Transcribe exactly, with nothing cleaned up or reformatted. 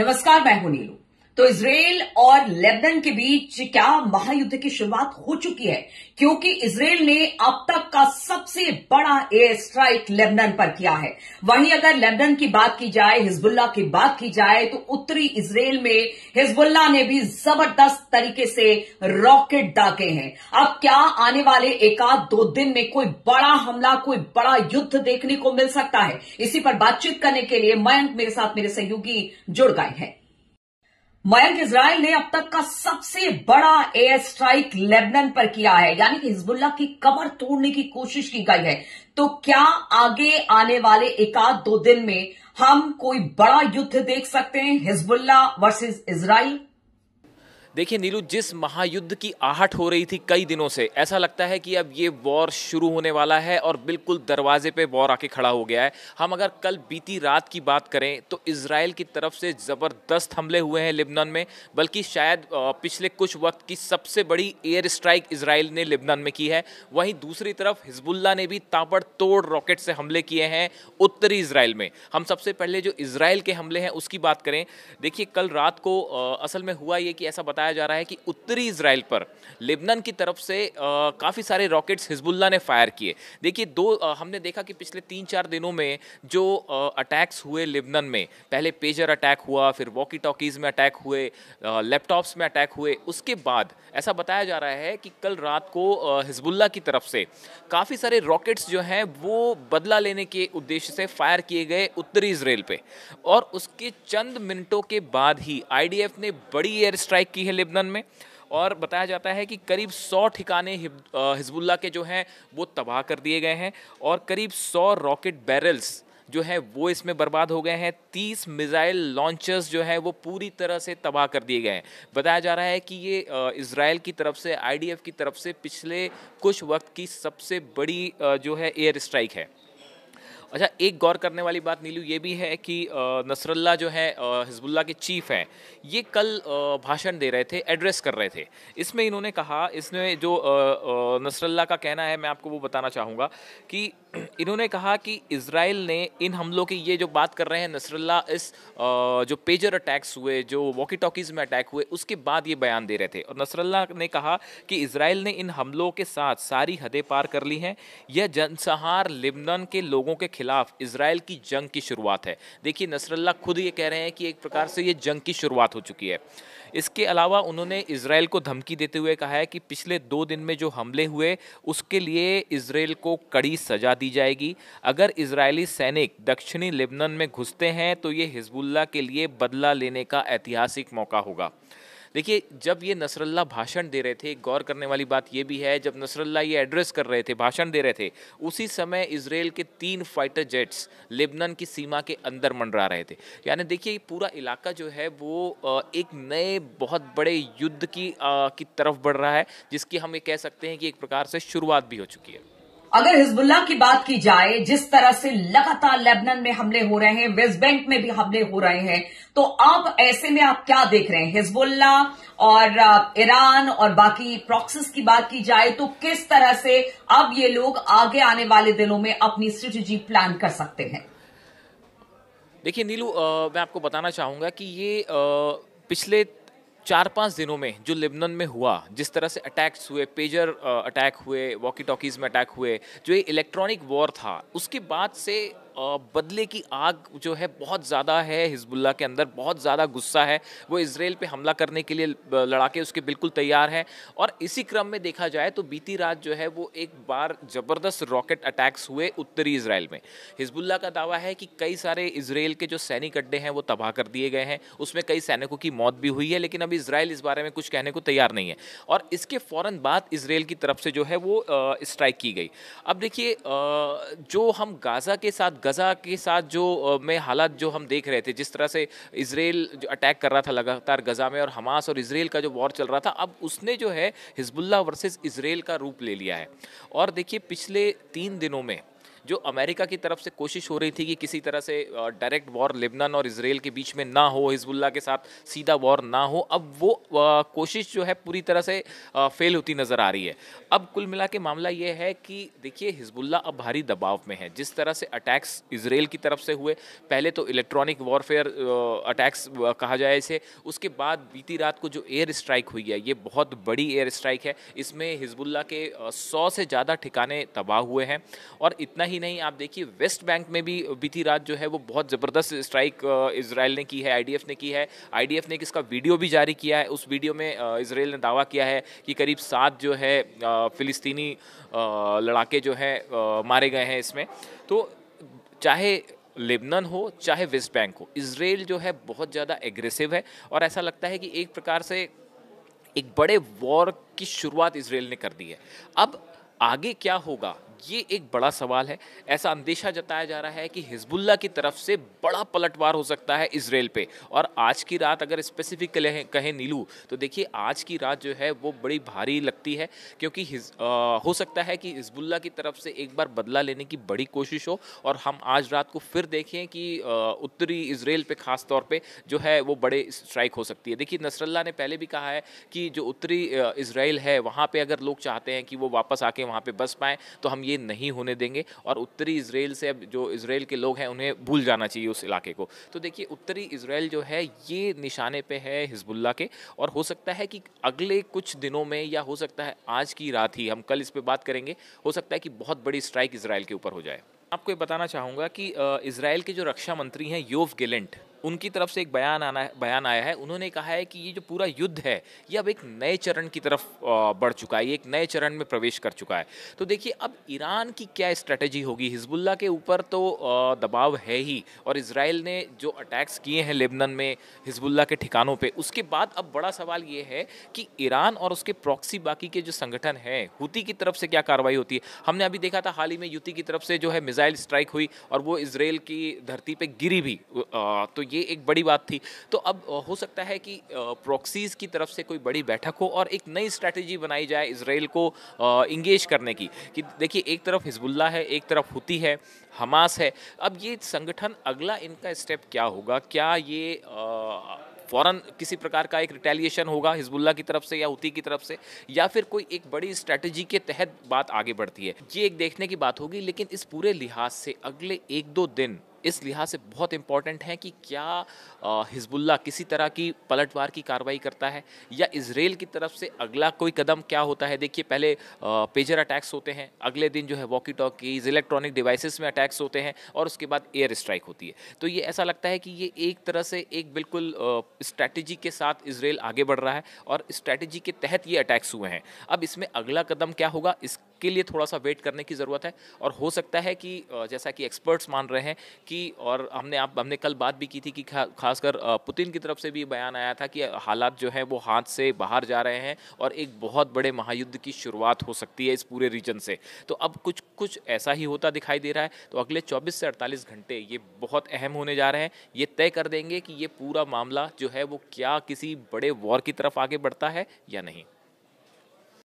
नमस्कार, मैं हूं नीलू। तो इजराइल और लेबनान के बीच क्या महायुद्ध की शुरुआत हो चुकी है, क्योंकि इजराइल ने अब तक का सबसे बड़ा एयर स्ट्राइक लेबनान पर किया है। वहीं अगर लेबनान की बात की जाए, हिजबुल्ला की बात की जाए, तो उत्तरी इजराइल में हिजबुल्ला ने भी जबरदस्त तरीके से रॉकेट दागे हैं। अब क्या आने वाले एकाध दो दिन में कोई बड़ा हमला, कोई बड़ा युद्ध देखने को मिल सकता है, इसी पर बातचीत करने के लिए मयंक मेरे साथ मेरे सहयोगी जुड़ गए हैं। मयंक, इजराइल ने अब तक का सबसे बड़ा एयर स्ट्राइक लेबनान पर किया है, यानी कि हिजबुल्ला की कमर तोड़ने की कोशिश की गई है। तो क्या आगे आने वाले एकाध दो दिन में हम कोई बड़ा युद्ध देख सकते हैं, हिजबुल्ला वर्सेस इजराइल? देखिए नीलू, जिस महायुद्ध की आहट हो रही थी कई दिनों से, ऐसा लगता है कि अब ये वॉर शुरू होने वाला है और बिल्कुल दरवाजे पे वॉर आके खड़ा हो गया है। हम अगर कल बीती रात की बात करें तो इजराइल की तरफ से ज़बरदस्त हमले हुए हैं लेबनान में, बल्कि शायद पिछले कुछ वक्त की सबसे बड़ी एयर स्ट्राइक इजराइल ने लेबनान में की है। वहीं दूसरी तरफ हिजबुल्ला ने भी ताबड़तोड़ रॉकेट से हमले किए हैं उत्तरी इजराइल में। हम सबसे पहले जो इजराइल के हमले हैं उसकी बात करें। देखिए कल रात को असल में हुआ ये कि ऐसा बताया जा रहा है कि उत्तरी इजराइल पर लेबनान की तरफ से काफ़ी सारे रॉकेट्स हिजबुल्ला ने फायर किए। देखिए दो आ, हमने देखा कि पिछले तीन चार दिनों में जो आ, अटैक्स हुए लेबनान में, पहले पेजर अटैक हुआ, फिर वॉकी टॉकीज़ में अटैक हुए, लैपटॉप्स में अटैक हुए। उसके बाद ऐसा बताया जा रहा है कि कल रात को हिजबुल्ला की तरफ से काफ़ी सारे रॉकेट्स जो हैं वो बदला लेने के उद्देश्य से फायर किए गए उत्तरी इजराइल पर, और उसके चंद मिनटों के बाद ही आईडीएफ ने बड़ी एयर स्ट्राइक की है लेबनान में, और बताया जाता है कि करीब सौ ठिकाने हिजबुल्ला के जो हैं वो तबाह कर दिए गए हैं, और करीब सौ रॉकेट बैरल्स जो हैं वो इसमें बर्बाद हो गए हैं। तीस मिसाइल लॉन्चर्स जो हैं वो पूरी तरह से तबाह कर दिए गए हैं। बताया जा रहा है कि ये इजराइल की तरफ से, आईडीएफ की तरफ से पिछले कुछ वक्त की सबसे बड़ी जो है एयर स्ट्राइक है। अच्छा, एक गौर करने वाली बात नीलू ये भी है कि नसरल्ला जो है हिजबुल्ला के चीफ हैं, ये कल भाषण दे रहे थे, एड्रेस कर रहे थे। इसमें इन्होंने कहा, इसमें जो नसरल्ला का कहना है मैं आपको वो बताना चाहूँगा कि इन्होंने कहा कि इजराइल ने इन हमलों की, ये जो बात कर रहे हैं नसरल्ला, इस जो पेजर अटैक्स हुए, जो वॉकी टॉकीज़ में अटैक हुए, उसके बाद ये बयान दे रहे थे। और नसरल्ला ने कहा कि इजराइल ने इन हमलों के साथ सारी हदें पार कर ली हैं। यह जनसंहार लेबनान के लोगों के खिलाफ इजराइल की जंग की शुरुआत है। देखिए नसरल्ला खुद ये कह रहे हैं कि एक प्रकार से ये जंग की शुरुआत हो चुकी है। इसके अलावा उन्होंने इजराइल को धमकी देते हुए कहा है कि पिछले दो दिन में जो हमले हुए उसके लिए इजराइल को कड़ी सजा दी जाएगी। अगर इजरायली सैनिक दक्षिणी लेबनान में घुसते हैं तो ये हिजबुल्ला के लिए बदला लेने का ऐतिहासिक मौका होगा। देखिए जब ये नसरल्ला भाषण दे रहे थे, गौर करने वाली बात ये भी है, जब नसरल्ला ये एड्रेस कर रहे थे, भाषण दे रहे थे, उसी समय इजराइल के तीन फाइटर जेट्स लेबनान की सीमा के अंदर मंडरा रहे थे। यानी देखिए पूरा इलाका जो है वो एक नए बहुत बड़े युद्ध की आ, की तरफ बढ़ रहा है, जिसकी हम ये कह सकते हैं कि एक प्रकार से शुरुआत भी हो चुकी है। अगर हिजबुल्ला की बात की जाए, जिस तरह से लगातार लेबनान में हमले हो रहे हैं, वेस्ट बैंक में भी हमले हो रहे हैं, तो अब ऐसे में आप क्या देख रहे हैं? हिजबुल्ला और ईरान और बाकी प्रॉक्सीज की बात की जाए तो किस तरह से अब ये लोग आगे आने वाले दिनों में अपनी स्ट्रेटेजी प्लान कर सकते हैं? देखिए नीलू, मैं आपको बताना चाहूंगा कि ये आ, पिछले चार पाँच दिनों में जो लेबनान में हुआ, जिस तरह से अटैक्स हुए, पेजर अटैक हुए, वॉकी टॉकीज़ में अटैक हुए, जो ये इलेक्ट्रॉनिक वॉर था, उसके बाद से बदले की आग जो है बहुत ज़्यादा है हिजबुल्ला के अंदर, बहुत ज़्यादा गुस्सा है। वो इसराइल पे हमला करने के लिए लड़ाके उसके बिल्कुल तैयार हैं। और इसी क्रम में देखा जाए तो बीती रात जो है वो एक बार ज़बरदस्त रॉकेट अटैक्स हुए उत्तरी इसराइल में। हिजबुल्ला का दावा है कि कई सारे इसराइल के जो सैनिक अड्डे हैं वो तबाह कर दिए गए हैं, उसमें कई सैनिकों की मौत भी हुई है, लेकिन अभी इसराइल इस बारे में कुछ कहने को तैयार नहीं है। और इसके फ़ौरन बाद इसराइल की तरफ से जो है वो स्ट्राइक की गई। अब देखिए जो हम गाज़ा के साथ गजा के साथ जो में हालात जो हम देख रहे थे, जिस तरह से इजराइल जो अटैक कर रहा था लगातार गजा में, और हमास और इजराइल का जो वॉर चल रहा था, अब उसने जो है हिजबुल्ला वर्सेस इजराइल का रूप ले लिया है। और देखिए पिछले तीन दिनों में जो अमेरिका की तरफ से कोशिश हो रही थी कि किसी तरह से डायरेक्ट वॉर लेबनान और इजराइल के बीच में ना हो, हिजबुल्ला के साथ सीधा वॉर ना हो, अब वो कोशिश जो है पूरी तरह से फेल होती नज़र आ रही है। अब कुल मिला के मामला ये है कि देखिए हिजबुल्ला अब भारी दबाव में है। जिस तरह से अटैक्स इजराइल की तरफ से हुए, पहले तो इलेक्ट्रॉनिक वॉरफेयर अटैक्स कहा जाए इसे, उसके बाद बीती रात को जो एयर स्ट्राइक हुई है ये बहुत बड़ी एयर स्ट्राइक है। इसमें हिजबुल्ला के सौ से ज़्यादा ठिकाने तबाह हुए हैं। और इतना ही नहीं, आप देखिए वेस्ट बैंक में भी बीती रात जो है वो बहुत ज़बरदस्त स्ट्राइक इजराइल ने की है, आईडीएफ ने की है। आईडीएफ ने इसका वीडियो भी जारी किया है। उस वीडियो में इजराइल ने दावा किया है कि करीब सात जो है फिलिस्तीनी लड़ाके जो है मारे गए हैं इसमें। तो चाहे लेबनान हो चाहे वेस्ट बैंक हो, इजराइल जो है बहुत ज़्यादा एग्रेसिव है। और ऐसा लगता है कि एक प्रकार से एक बड़े वॉर की शुरुआत इजराइल ने कर दी है। अब आगे क्या होगा ये एक बड़ा सवाल है। ऐसा अंदेशा जताया जा रहा है कि हिजबुल्ला की तरफ से बड़ा पलटवार हो सकता है इजराइल पे। और आज की रात अगर स्पेसिफिक कहें नीलू, तो देखिए आज की रात जो है वो बड़ी भारी लगती है, क्योंकि हिज, आ, हो सकता है कि हिजबुल्ला की तरफ से एक बार बदला लेने की बड़ी कोशिश हो। और हम आज रात को फिर देखें कि उत्तरी इजराइल पे ख़ास तौर पर जो है वो बड़े स्ट्राइक हो सकती है। देखिए नसरल्ला ने पहले भी कहा है कि जो उत्तरी इजराइल है वहाँ पर अगर लोग चाहते हैं कि वो वापस आके वहाँ पर बस पाएँ तो हम ये नहीं होने देंगे। और उत्तरी इजराइल से अब जो इजराइल के लोग हैं उन्हें भूल जाना चाहिए उस इलाके को। तो देखिए उत्तरी इजराइल जो है ये निशाने पे है हिजबुल्ला के। और हो सकता है कि अगले कुछ दिनों में, या हो सकता है आज की रात ही, हम कल इस पे बात करेंगे, हो सकता है कि बहुत बड़ी स्ट्राइक इजराइल के ऊपर हो जाए। आपको ये बताना चाहूँगा कि इजराइल के जो रक्षा मंत्री हैं योव गिलेंट, उनकी तरफ से एक बयान आना बयान आया है। उन्होंने कहा है कि ये जो पूरा युद्ध है ये अब एक नए चरण की तरफ बढ़ चुका है, ये एक नए चरण में प्रवेश कर चुका है। तो देखिए अब ईरान की क्या स्ट्रैटेजी होगी। हिजबुल्ला के ऊपर तो दबाव है ही, और इजराइल ने जो अटैक्स किए हैं लेबनान में हिजबुल्ला के ठिकानों पे, उसके बाद अब बड़ा सवाल ये है कि ईरान और उसके प्रॉक्सी बाकी के जो संगठन हैं, हूती की तरफ से क्या कार्रवाई होती है। हमने अभी देखा था हाल ही में हूती की तरफ से जो है मिसाइल स्ट्राइक हुई और वो इजराइल की धरती पर गिरी भी, तो ये एक बड़ी बात थी। तो अब हो सकता है कि प्रॉक्सीज की तरफ से कोई बड़ी बैठक हो और एक नई स्ट्रैटेजी बनाई जाए इजराइल को इंगेज करने की। कि देखिए एक तरफ हिजबुल्ला है, एक तरफ हूती है, हमास है। अब ये संगठन, अगला इनका स्टेप क्या होगा? क्या ये आ, फ़ौरन किसी प्रकार का एक रिटेलिएशन होगा हिजबुल्ला की तरफ से या हूती की तरफ से, या फिर कोई एक बड़ी स्ट्रैटेजी के तहत बात आगे बढ़ती है? ये एक देखने की बात होगी। लेकिन इस पूरे लिहाज से अगले एक दो दिन इस लिहाज से बहुत इम्पॉर्टेंट है कि क्या हिजबुल्ला किसी तरह की पलटवार की कार्रवाई करता है, या इजराइल की तरफ से अगला कोई कदम क्या होता है। देखिए पहले पेजर अटैक्स होते हैं, अगले दिन जो है वॉकी टॉकीज, इलेक्ट्रॉनिक डिवाइसेस में अटैक्स होते हैं, और उसके बाद एयर स्ट्राइक होती है। तो ये ऐसा लगता है कि ये एक तरह से एक बिल्कुल स्ट्रैटेजी के साथ इजराइल आगे बढ़ रहा है और स्ट्रैटेजी के तहत ये अटैक्स हुए हैं। अब इसमें अगला कदम क्या होगा, इसके लिए थोड़ा सा वेट करने की ज़रूरत है। और हो सकता है कि जैसा कि एक्सपर्ट्स मान रहे हैं कि, और हमने आप हमने कल बात भी की थी कि खा, खासकर पुतिन की तरफ से भी बयान आया था कि हालात जो हैं वो हाथ से बाहर जा रहे हैं और एक बहुत बड़े महायुद्ध की शुरुआत हो सकती है इस पूरे रीजन से। तो अब कुछ कुछ ऐसा ही होता दिखाई दे रहा है। तो अगले चौबीस से अड़तालीस घंटे ये बहुत अहम होने जा रहे हैं। ये तय कर देंगे कि ये पूरा मामला जो है वो क्या किसी बड़े वॉर की तरफ आगे बढ़ता है या नहीं।